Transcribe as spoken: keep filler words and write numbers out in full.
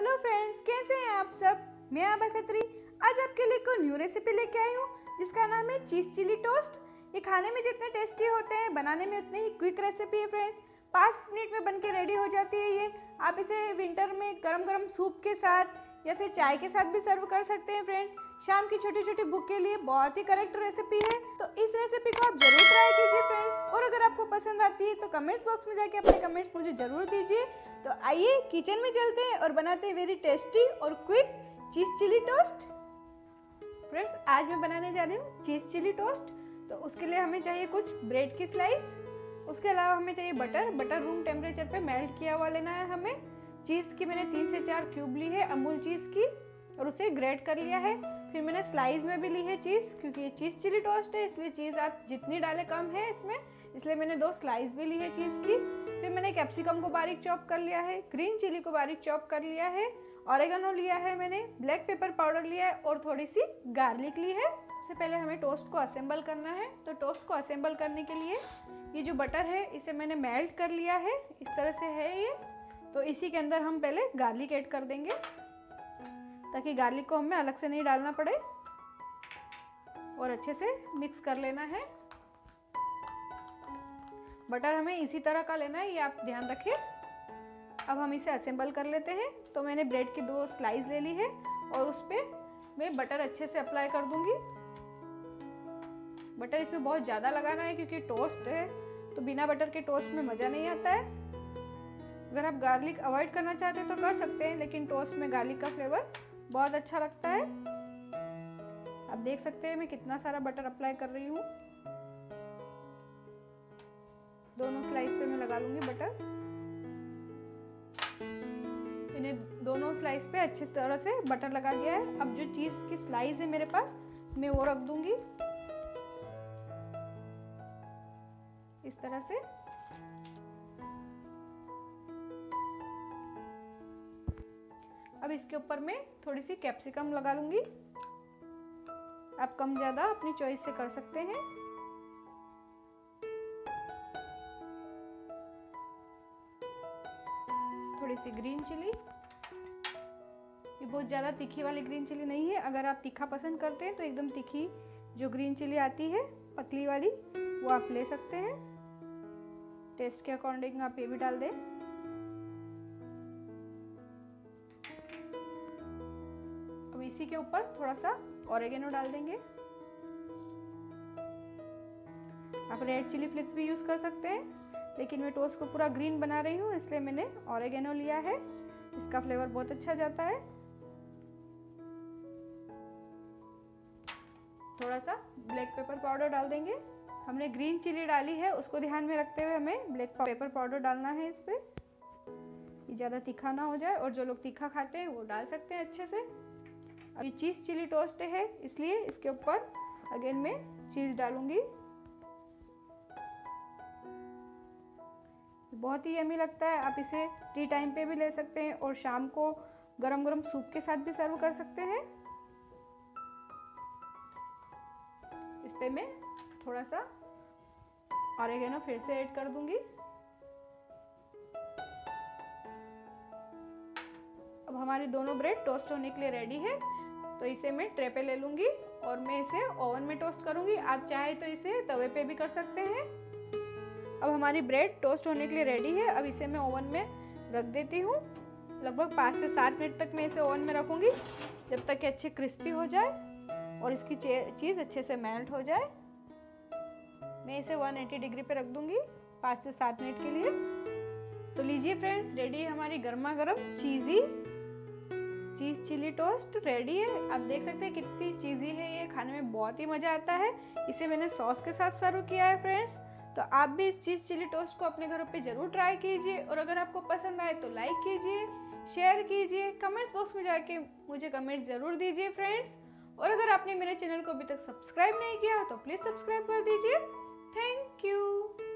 Hello friends, कैसे हैं आप सब। मैं आभा खत्री आज आपके लिए एक न्यू रेसिपी लेके आई हूँ जिसका नाम है चीज़ चिली टोस्ट। ये खाने में जितने टेस्टी होते हैं बनाने में उतनी ही क्विक रेसिपी है फ्रेंड्स। पाँच मिनट में बनके रेडी हो जाती है ये। आप इसे विंटर में गरम गरम सूप के साथ या फिर चाय के साथ भी सर्व कर सकते हैं फ्रेंड। शाम की छोटी छोटी भूख के लिए बहुत ही करेक्ट रेसिपी है, तो इस रेसिपी को आप जरूर ट्राई कीजिए फ्रेंड्स। और अगर आपको पसंद आती है तो कमेंट्स बॉक्स में जाके अपने कमेंट्स मुझे जरूर दीजिए। तो आइए किचन में चलते हैं और बनाते हैं वेरी टेस्टी और quick cheese chilli toast. Friends आज मैं बनाने जा रही हूँ चीज़ चिली टोस्ट। तो उसके लिए हमें चाहिए कुछ ब्रेड की स्लाइस, उसके अलावा हमें चाहिए बटर। बटर रूम टेम्परेचर पे मेल्ट किया हुआ लेना है हमें। चीज़ की मैंने तीन से चार क्यूब ली है अमूल चीज़ की और उसे ग्रेट कर लिया है। फिर मैंने स्लाइस में भी ली है चीज़, क्योंकि ये चीज़ चिली टोस्ट है इसलिए चीज़ आप जितनी डालें कम है इसमें, इसलिए मैंने दो स्लाइस भी ली है चीज़ की। फिर मैंने कैप्सिकम को बारीक चॉप कर लिया है, ग्रीन चिली को बारीक चॉप कर लिया है, ऑरिगेनो लिया है मैंने, ब्लैक पेपर पाउडर लिया है और थोड़ी सी गार्लिक ली है। सबसे पहले हमें टोस्ट को असेंबल करना है। तो टोस्ट को असेंबल करने के लिए ये जो बटर है इसे मैंने मेल्ट कर लिया है, इस तरह से है ये। तो इसी के अंदर हम पहले गार्लिक ऐड कर देंगे ताकि गार्लिक को हमें अलग से नहीं डालना पड़े, और अच्छे से मिक्स कर लेना है। बटर हमें इसी तरह का लेना है, ये आप ध्यान रखें। अब हम इसे असेंबल कर लेते हैं। तो मैंने ब्रेड की दो स्लाइस ले ली है और उस पर मैं बटर अच्छे से अप्लाई कर दूंगी। बटर इसमें बहुत ज़्यादा लगाना है क्योंकि टोस्ट है, तो बिना बटर के टोस्ट में मज़ा नहीं आता है। अगर आप गार्लिक अवॉइड करना चाहते हैं तो कर सकते हैं, लेकिन टोस्ट में गार्लिक का फ्लेवर बहुत अच्छा लगता है। आप देख सकते हैं मैं कितना सारा बटर अप्लाई कर रही हूँ। दोनों स्लाइस पे मैं लगा लूँगी बटर। इन्हें दोनों स्लाइस पे अच्छी तरह से बटर लगा दिया है। अब जो चीज़ की स्लाइस है मेरे पास मैं वो रख दूँगी इस तरह से। अब इसके ऊपर मैं थोड़ी सी कैप्सिकम लगा लूंगी। आप कम ज्यादा अपनी चॉइस से कर सकते हैं। थोड़ी सी ग्रीन चिली, ये बहुत ज्यादा तीखी वाली ग्रीन चिली नहीं है। अगर आप तीखा पसंद करते हैं तो एकदम तीखी जो ग्रीन चिली आती है पतली वाली वो आप ले सकते हैं। टेस्ट के अकॉर्डिंग आप ये भी डाल दें। इसी के ऊपर थोड़ा सा ऑरिगेनो डाल देंगे। आप रेड चिली फ्लेक्स भी यूज कर सकते हैं, लेकिन मैं टोस्ट को पूरा ग्रीन बना रही हूँ इसलिए मैंने ऑरिगेनो लिया है। इसका फ्लेवर बहुत अच्छा जाता है। थोड़ा सा ब्लैक पेपर पाउडर डाल देंगे। हमने ग्रीन चिली डाली है उसको ध्यान में रखते हुए हमें ब्लैक पेपर पाउडर डालना है इस पर, ज़्यादा तीखा ना हो जाए। और जो लोग तीखा खाते हैं वो डाल सकते हैं अच्छे से। अब ये चीज़ चिली टोस्ट है इसलिए इसके ऊपर अगेन मैं चीज़ डालूंगी। बहुत ही यमी लगता है। आप इसे टी टाइम पे भी ले सकते हैं और शाम को गरम गरम सूप के साथ भी सर्व कर सकते हैं। इस पे मैं थोड़ा सा ऑरिगेनो फिर से ऐड कर दूंगी। अब हमारी दोनों ब्रेड टोस्ट होने के लिए रेडी है। तो इसे मैं ट्रे पे ले लूँगी और मैं इसे ओवन में टोस्ट करूँगी। आप चाहे तो इसे तवे पे भी कर सकते हैं। अब हमारी ब्रेड टोस्ट होने के लिए रेडी है। अब इसे मैं ओवन में रख देती हूँ। लगभग पाँच से सात मिनट तक मैं इसे ओवन में रखूँगी जब तक कि अच्छे क्रिस्पी हो जाए और इसकी चीज़ अच्छे से मेल्ट हो जाए। मैं इसे एक सौ अस्सी डिग्री पर रख दूँगी पाँच से सात मिनट के लिए। तो लीजिए फ्रेंड्स, रेडी है हमारी गर्मा गर्म cheesy cheese chilli toast. Ready है। आप देख सकते हैं कितनी चीज़ी है ये, खाने में बहुत ही मज़ा आता है। इसे मैंने सॉस के साथ सर्व किया है फ्रेंड्स। तो आप भी इस चीज़ चिली टोस्ट को अपने घरों पे ज़रूर ट्राई कीजिए और अगर आपको पसंद आए तो लाइक कीजिए, शेयर कीजिए, कमेंट्स बॉक्स में जाके मुझे कमेंट्स ज़रूर दीजिए फ्रेंड्स। और अगर आपने मेरे चैनल को अभी तक सब्सक्राइब नहीं किया हो तो प्लीज़ सब्सक्राइब कर दीजिए। Thank you.